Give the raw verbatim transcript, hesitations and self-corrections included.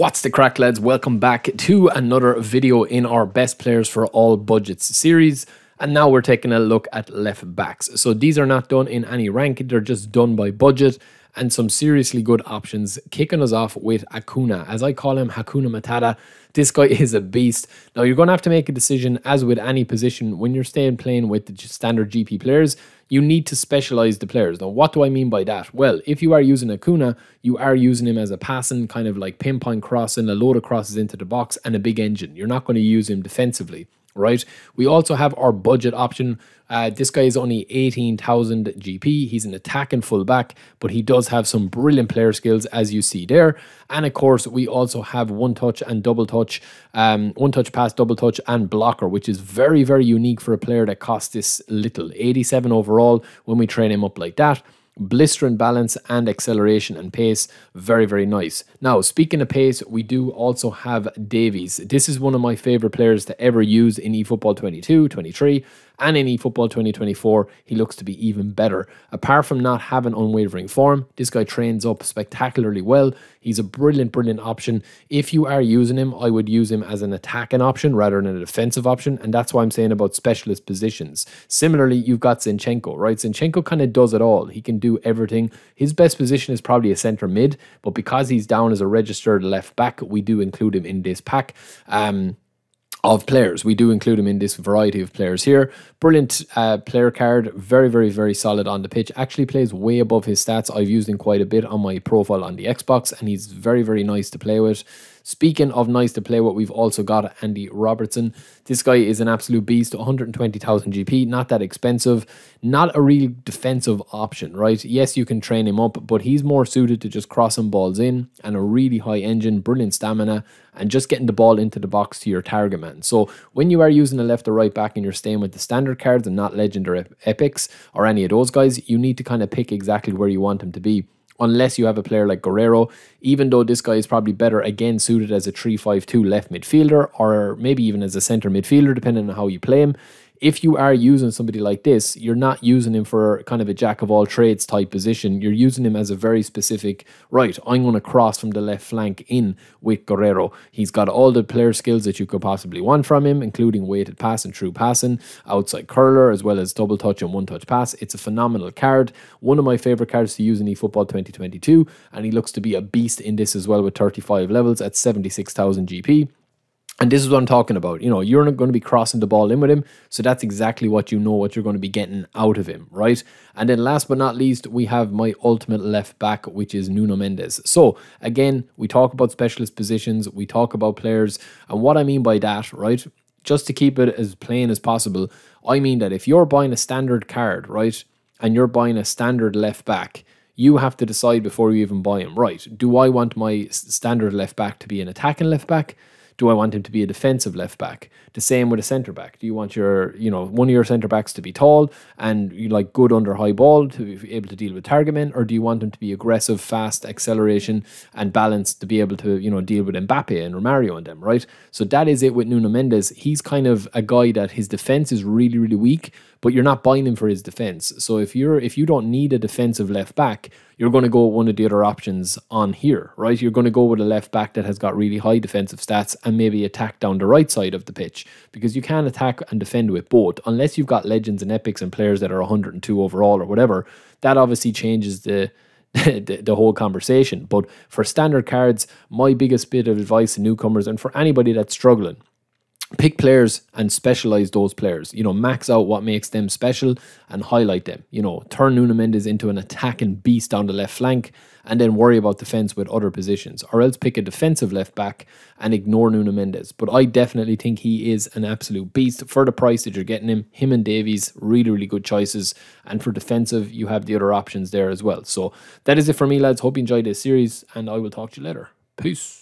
What's the crack, lads? Welcome back to another video in our Best Players for All Budgets series. And now we're taking a look at left backs. So these are not done in any rank, they're just done by budget, and some seriously good options. Kicking us off with Hakuna, as I call him, Hakuna Matata. This guy is a beast. Now you're going to have to make a decision, as with any position, when you're staying playing with the standard G P players. You need to specialize the players. Now, what do I mean by that? Well, if you are using Hakuna, you are using him as a passing, kind of like pinpoint crossing, a load of crosses into the box, and a big engine. You're not going to use him defensively, right? We also have our budget option. Uh, this guy is only eighteen thousand G P. He's an attacking fullback, but he does have some brilliant player skills, as you see there. And of course, we also have one touch and double touch, um, one touch pass, double touch, and blocker, which is very, very unique for a player that costs this little. eighty-seven overall. When we train him up like that, blistering balance and acceleration and pace, very, very nice. Now, speaking of pace, we do also have Davies. This is one of my favorite players to ever use in eFootball twenty-two, twenty-three, and in eFootball twenty twenty-four. He looks to be even better. Apart from not having unwavering form, this guy trains up spectacularly well. He's a brilliant, brilliant option. If you are using him, I would use him as an attacking option rather than a defensive option, and that's why I'm saying about specialist positions. Similarly, you've got Zinchenko, right? Zinchenko kind of does it all. He can do everything. His best position is probably a centre mid, but because he's down as a registered left back, we do include him in this pack. Um, of players. We do include him in this variety of players here. Brilliant uh, player card. Very, very, very solid on the pitch. Actually plays way above his stats. I've used him quite a bit on my profile on the Xbox, and he's very, very nice to play with. Speaking of nice to play with, we've also got Andy Robertson. This guy is an absolute beast. one hundred twenty thousand G P, not that expensive. Not a real defensive option, right? Yes, you can train him up, but he's more suited to just crossing balls in, and a really high engine, brilliant stamina, and just getting the ball into the box to your target man. So when you are using a left or right back and you're staying with the standard cards and not legend or epics or any of those guys, you need to kind of pick exactly where you want him to be. Unless you have a player like Guerrero, even though this guy is probably better, again, suited as a three five two left midfielder, or maybe even as a centre midfielder, depending on how you play him. If you are using somebody like this, you're not using him for kind of a jack-of-all-trades type position. You're using him as a very specific, right, I'm going to cross from the left flank in with Guerrero. He's got all the player skills that you could possibly want from him, including weighted pass and true passing, outside curler, as well as double touch and one-touch pass. It's a phenomenal card. One of my favourite cards to use in eFootball twenty twenty-two, and he looks to be a beast in this as well with thirty-five levels at seventy-six thousand G P. And this is what I'm talking about. You know, you're not going to be crossing the ball in with him, so that's exactly what you know what you're going to be getting out of him, right? And then last but not least, we have my ultimate left back, which is Nuno Mendes. So again, we talk about specialist positions, we talk about players, and what I mean by that, right? Just to keep it as plain as possible, I mean that if you're buying a standard card, right, and you're buying a standard left back, you have to decide before you even buy him, right? Do I want my standard left back to be an attacking left back? Do I want him to be a defensive left back? The same with a centre back. Do you want your, you know, one of your centre backs to be tall and you like good under high ball to be able to deal with target men, or do you want him to be aggressive, fast, acceleration and balance to be able to, you know, deal with Mbappe and Romario and them, right? So that is it with Nuno Mendes. He's kind of a guy that his defence is really, really weak, but you're not buying him for his defence. So if you're if you don't need a defensive left back, you're going to go with one of the other options on here, right? You're going to go with a left back that has got really high defensive stats and maybe attack down the right side of the pitch, because you can attack and defend with both, unless you've got legends and epics and players that are one hundred two overall or whatever. That obviously changes the the, the whole conversation. But for standard cards, my biggest bit of advice to newcomers and for anybody that's struggling, pick players and specialize those players. You know, max out what makes them special and highlight them. You know, turn Nuno Mendes into an attacking beast down the left flank, and then worry about defense with other positions, or else pick a defensive left back and ignore Nuno Mendes. But I definitely think he is an absolute beast for the price that you're getting him. Him and Davies, really, really good choices. And for defensive, you have the other options there as well. So that is it for me, lads. Hope you enjoyed this series, and I will talk to you later. Peace.